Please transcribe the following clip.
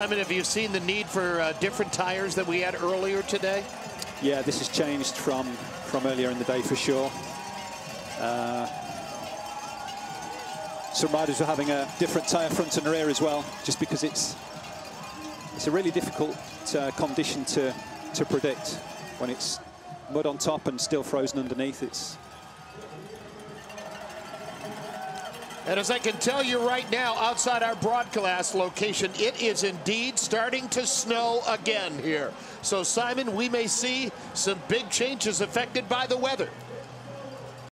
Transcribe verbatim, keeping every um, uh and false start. I mean, have you seen the need for uh, different tires that we had earlier today? Yeah, this has changed from from earlier in the day for sure. Uh, some riders are having a different tire front and rear as well, just because it's it's a really difficult uh, condition to to predict when it's mud on top and still frozen underneath. It's And as I can tell you right now, outside our broadcast location, it is indeed starting to snow again here. So, Simon, we may see some big changes affected by the weather.